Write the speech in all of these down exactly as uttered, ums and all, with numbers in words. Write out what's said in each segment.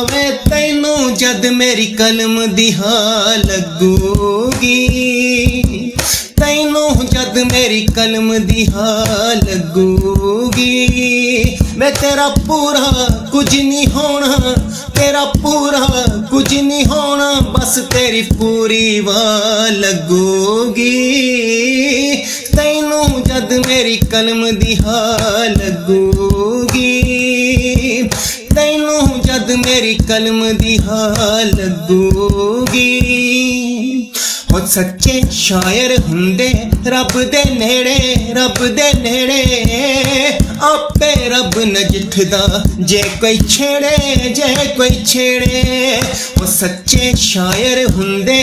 वे तैनू जद मेरी कलम दिहा लगूगी, तैनू जद मेरी कलम दिहा लगूगी। मैं तेरा पूरा कुछ नहीं होना, तेरा पूरा कुछ नहीं होना, बस तेरी पूरी वाह लगूगी। तैनू जद मेरी कलम दिहा लगूगी, तैनू जद मेरी कलम दिहा लगूगी। ओ सच्चे शायर हुंदे रब दे नेड़े, रब दे नेड़े आपे रब नजिठदा जे कोई छेड़े, जे कोई छेड़े। ओ सच्चे शायर हुंदे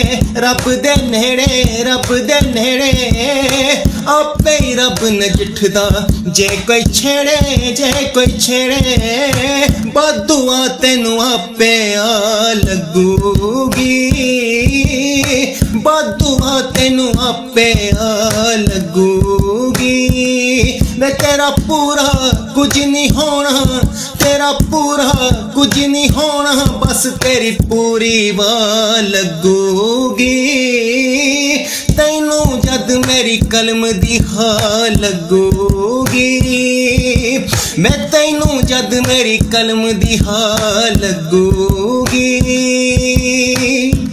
रब दे नेड़े, रब दे नेड़े आपे रब नजिठदा जे कोई छेड़े, जे कोई छेड़े। बदुआ तेनू आपे आ लगूगी, बदुआ तेनू आपे आ लगूगी। मैं तेरा पूरा कुछ नहीं होना, तेरा पूरा कुछ नहीं होना, बस तेरी पूरी वाह लगूगी। तैनू जद मेरी कलम दिहा लगूगी, मैं तैनू जद मेरी कलम दिहा लगूगी।